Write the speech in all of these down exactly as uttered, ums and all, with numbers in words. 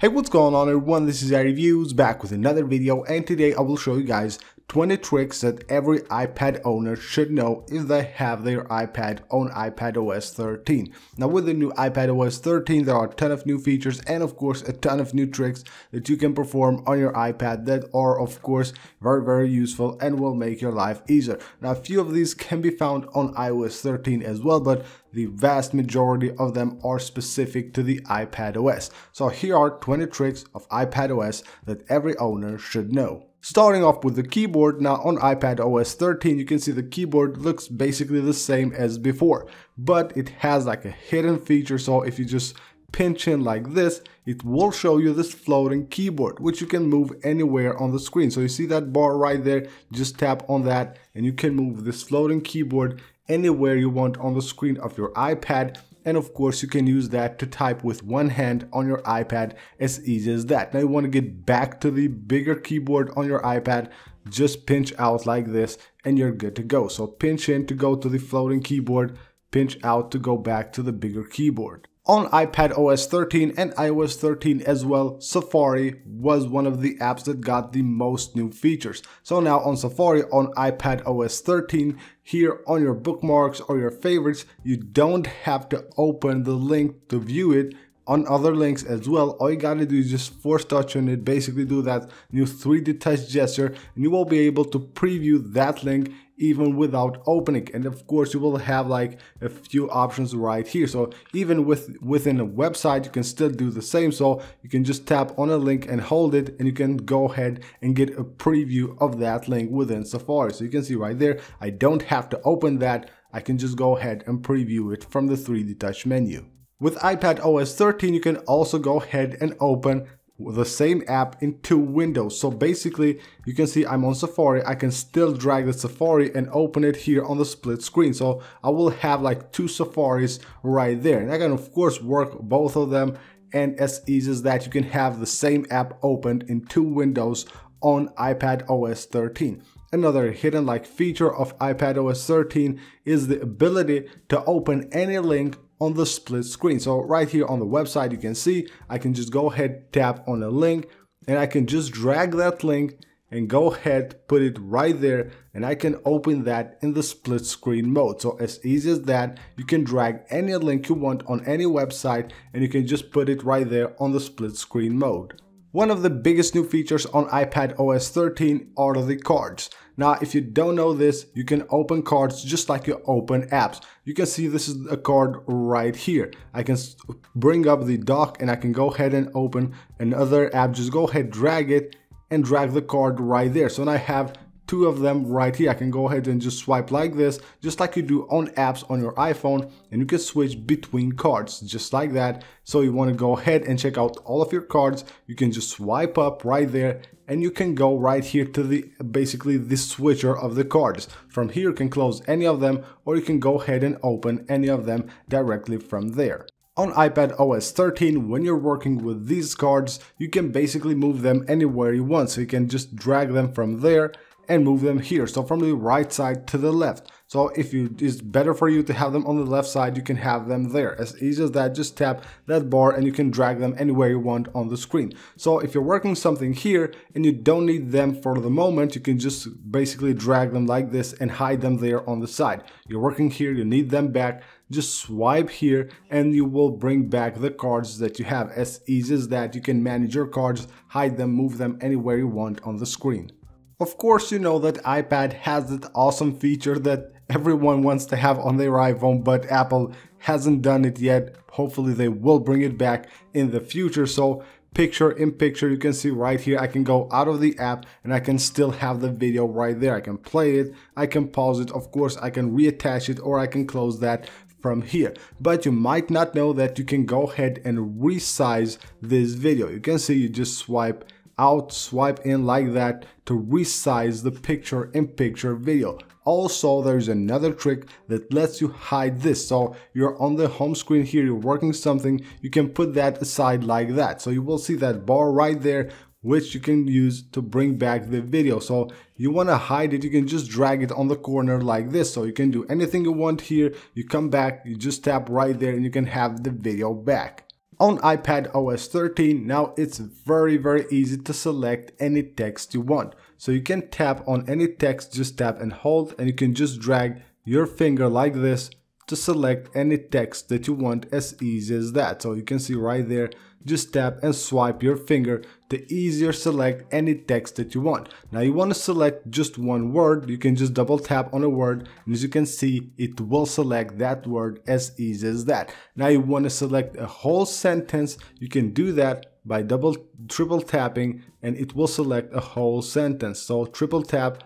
Hey, what's going on everyone, this is iReviews back with another video, and today I will show you guys twenty tricks that every iPad owner should know if they have their iPad on iPadOS thirteen. Now with the new iPadOS thirteen there are a ton of new features and of course a ton of new tricks that you can perform on your iPad that are of course very very useful and will make your life easier. Now a few of these can be found on iOS thirteen as well, but the vast majority of them are specific to the iPadOS. So here are twenty tricks of iPadOS that every owner should know. Starting off with the keyboard. Now on iPadOS thirteen you can see the keyboard looks basically the same as before, but it has like a hidden feature, so if you just pinch in like this, it will show you this floating keyboard which you can move anywhere on the screen. So you see that bar right there, just tap on that and you can move this floating keyboard anywhere you want on the screen of your iPad. And of course you can use that to type with one hand on your iPad, as easy as that. Now you want to get back to the bigger keyboard on your iPad, just pinch out like this and you're good to go. So pinch in to go to the floating keyboard, pinch out to go back to the bigger keyboard. On iPadOS thirteen and iOS thirteen as well, Safari was one of the apps that got the most new features. So now on Safari on iPadOS thirteen, here on your bookmarks or your favorites, you don't have to open the link to view it. On other links as well, all you gotta do is just force touch on it, basically do that new three D touch gesture and you will be able to preview that link even without opening. And of course you will have like a few options right here, so even with within a website you can still do the same. So you can just tap on a link and hold it and you can go ahead and get a preview of that link within Safari. So you can see right there, I don't have to open that, I can just go ahead and preview it from the three D touch menu. With iPadOS thirteen you can also go ahead and open the same app in two windows. So basically you can see I'm on Safari, I can still drag the Safari and open it here on the split screen. So I will have like two Safaris right there, and I can of course work both of them, and as easy as that you can have the same app opened in two windows on iPadOS thirteen. Another hidden like feature of iPadOS thirteen is the ability to open any link on the split screen. So right here on the website you can see I can just go ahead, tap on a link and I can just drag that link and go ahead, put it right there, and I can open that in the split screen mode. So as easy as that, you can drag any link you want on any website and you can just put it right there on the split screen mode. One of the biggest new features on iPadOS thirteen are the cards. Now if you don't know this, you can open cards just like you open apps. You can see this is a card right here. I can bring up the dock and I can go ahead and open another app, just go ahead, drag it and drag the card right there. So now I have two of them right here. I can go ahead and just swipe like this, just like you do on apps on your iPhone, and you can switch between cards just like that. So you want to go ahead and check out all of your cards, you can just swipe up right there and you can go right here to the basically the switcher of the cards. From here you can close any of them or you can go ahead and open any of them directly from there. On iPadOS thirteen, when you're working with these cards, you can basically move them anywhere you want. So you can just drag them from there and move them here, so from the right side to the left. So if you it's better for you to have them on the left side, you can have them there. As easy as that, just tap that bar and you can drag them anywhere you want on the screen. So if you're working something here and you don't need them for the moment, you can just basically drag them like this and hide them there on the side. You're working here, you need them back, just swipe here and you will bring back the cards that you have. As easy as that, you can manage your cards, hide them, move them anywhere you want on the screen. Of course you know that iPad has that awesome feature that everyone wants to have on their iPhone, but Apple hasn't done it yet. Hopefully they will bring it back in the future. So picture in picture, you can see right here I can go out of the app and I can still have the video right there. I can play it, I can pause it, of course I can reattach it, or I can close that from here. But you might not know that you can go ahead and resize this video. You can see you just swipe out, swipe in like that to resize the picture in picture video. Also there's another trick that lets you hide this. So you're on the home screen here, you're working something, you can put that aside like that. So you will see that bar right there which you can use to bring back the video. So you want to hide it, you can just drag it on the corner like this. So you can do anything you want here, you come back, you just tap right there and you can have the video back. On iPad O S thirteen, now it's very, very easy to select any text you want. So you can tap on any text, just tap and hold, and you can just drag your finger like this to select any text that you want, as easy as that. So you can see right there, just tap and swipe your finger to easier select any text that you want. Now you want to select just one word, you can just double tap on a word, and as you can see, it will select that word, as easy as that. Now you want to select a whole sentence, you can do that by double, triple tapping, and it will select a whole sentence. So triple tap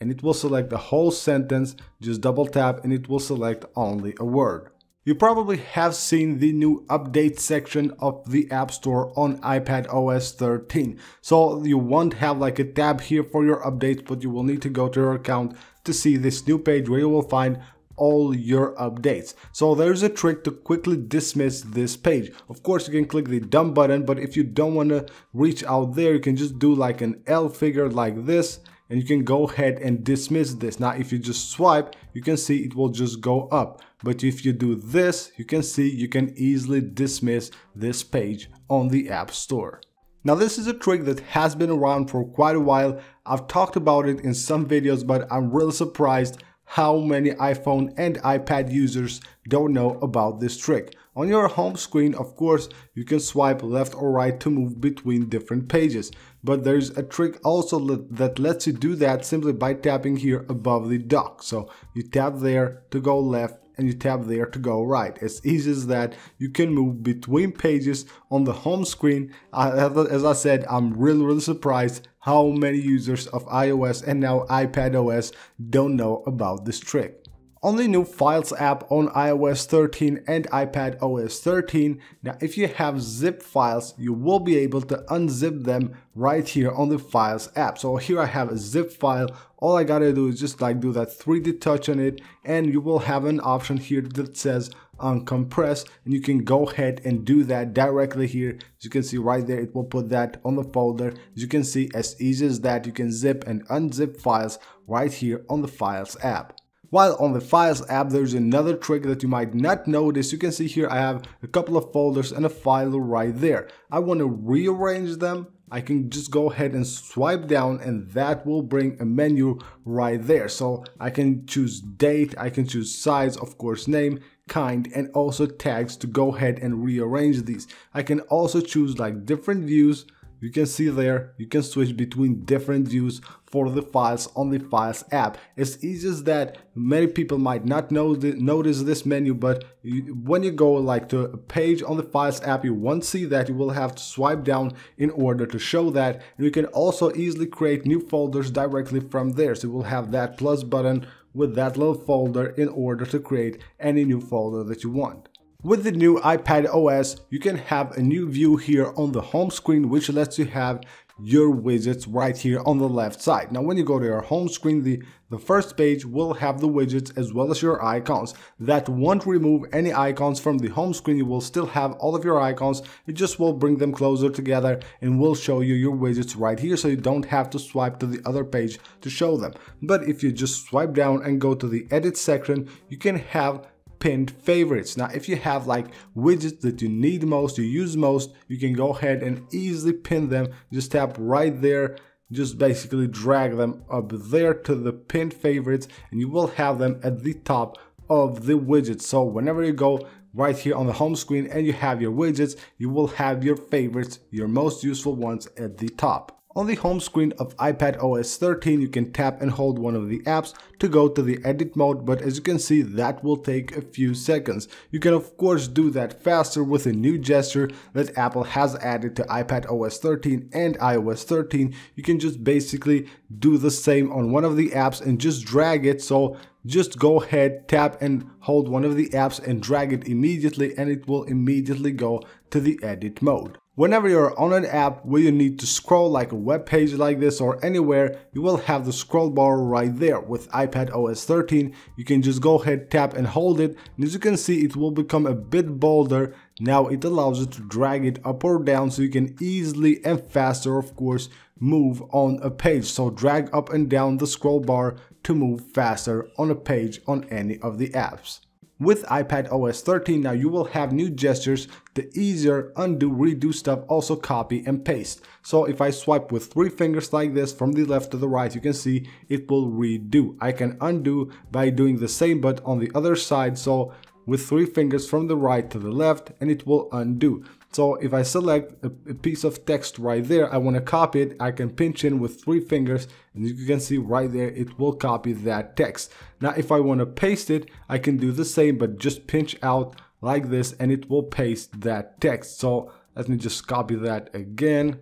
and it will select the whole sentence, just double tap and it will select only a word. You probably have seen the new update section of the App Store on iPad O S thirteen. So you won't have like a tab here for your updates, but you will need to go to your account to see this new page where you will find all your updates. So there's a trick to quickly dismiss this page. Of course you can click the done button, but if you don't want to reach out there, you can just do like an L figure like this, and you can go ahead and dismiss this. Now if you just swipe, you can see it will just go up, but if you do this, you can see you can easily dismiss this page on the App Store. Now this is a trick that has been around for quite a while. I've talked about it in some videos, but I'm really surprised how many iPhone and iPad users don't know about this trick. On your home screen, of course, you can swipe left or right to move between different pages. But there's a trick also that lets you do that simply by tapping here above the dock. So you tap there to go left and you tap there to go right. As easy as that, you can move between pages on the home screen. As I said, I'm really, really surprised how many users of iOS and now iPadOS don't know about this trick. On the new Files app on iOS thirteen and iPad O S thirteen, now if you have zip files, you will be able to unzip them right here on the Files app. So here I have a zip file. All I gotta do is just like do that three D touch on it, and you will have an option here that says uncompress, and you can go ahead and do that directly here. As you can see right there, it will put that on the folder. As you can see, as easy as that, you can zip and unzip files right here on the Files app. While on the Files app, there's another trick that you might not notice. You can see here I have a couple of folders and a file right there. I want to rearrange them. I can just go ahead and swipe down, and that will bring a menu right there. So I can choose date, I can choose size, of course name, kind, and also tags to go ahead and rearrange these. I can also choose like different views. You can see there, you can switch between different views for the files on the Files app. As easy as that. Many people might not know th- notice this menu, but you, when you go like to a page on the Files app, you won't see that. You will have to swipe down in order to show that. And you can also easily create new folders directly from there. So you will have that plus button with that little folder in order to create any new folder that you want. With the new iPad O S, you can have a new view here on the home screen, which lets you have your widgets right here on the left side. Now when you go to your home screen, the, the first page will have the widgets as well as your icons. That won't remove any icons from the home screen. You will still have all of your icons. It just will bring them closer together and will show you your widgets right here, so you don't have to swipe to the other page to show them. But if you just swipe down and go to the edit section, you can have pinned favorites. Now if you have like widgets that you need most, you use most, you can go ahead and easily pin them. Just tap right there, just basically drag them up there to the pinned favorites, and you will have them at the top of the widget. So whenever you go right here on the home screen and you have your widgets, you will have your favorites, your most useful ones at the top. On the home screen of iPad O S thirteen, you can tap and hold one of the apps to go to the edit mode, but as you can see, that will take a few seconds. You can of course do that faster with a new gesture that Apple has added to iPad O S thirteen and iOS thirteen. You can just basically do the same on one of the apps and just drag it. So just go ahead, tap and hold one of the apps and drag it immediately, and it will immediately go to the edit mode. Whenever you're on an app where you need to scroll like a web page like this or anywhere, you will have the scroll bar right there. With iPad O S thirteen, you can just go ahead, tap and hold it, and as you can see, it will become a bit bolder. Now it allows you to drag it up or down, so you can easily and faster, of course, move on a page. So drag up and down the scroll bar to move faster on a page on any of the apps. With iPadOS thirteen, now you will have new gestures, the easier undo, redo stuff, also copy and paste. So if I swipe with three fingers like this from the left to the right, you can see it will redo. I can undo by doing the same but on the other side, so with three fingers from the right to the left, and it will undo. So if I select a piece of text right there, I want to copy it, I can pinch in with three fingers and you can see right there it will copy that text. Now if I want to paste it, I can do the same but just pinch out like this and it will paste that text. So let me just copy that again.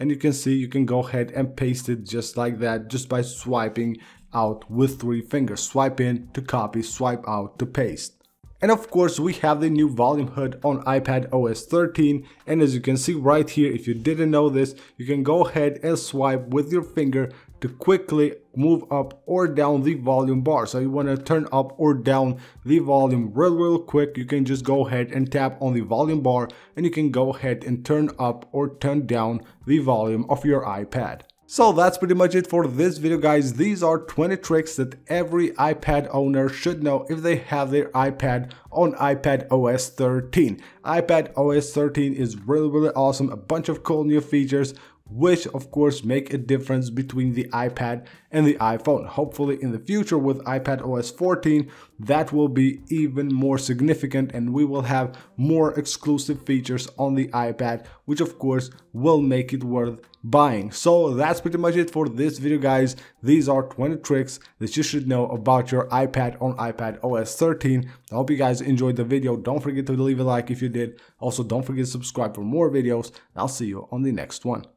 And you can see you can go ahead and paste it just like that, just by swiping out with three fingers. Swipe in to copy, swipe out to paste. And of course we have the new volume H U D on iPadOS thirteen, and as you can see right here, if you didn't know this, you can go ahead and swipe with your finger to quickly move up or down the volume bar. So you want to turn up or down the volume real real quick, you can just go ahead and tap on the volume bar and you can go ahead and turn up or turn down the volume of your iPad. So that's pretty much it for this video, guys. These are twenty tricks that every iPad owner should know if they have their iPad on iPadOS thirteen. iPadOS thirteen is really really awesome, a bunch of cool new features which of course make a difference between the iPad and the iPhone. Hopefully in the future with iPadOS fourteen that will be even more significant and we will have more exclusive features on the iPad, which of course will make it worth buying. So that's pretty much it for this video, guys. These are twenty tricks that you should know about your iPad on iPadOS thirteen. I hope you guys enjoyed the video. Don't forget to leave a like if you did. Also don't forget to subscribe for more videos. I'll see you on the next one.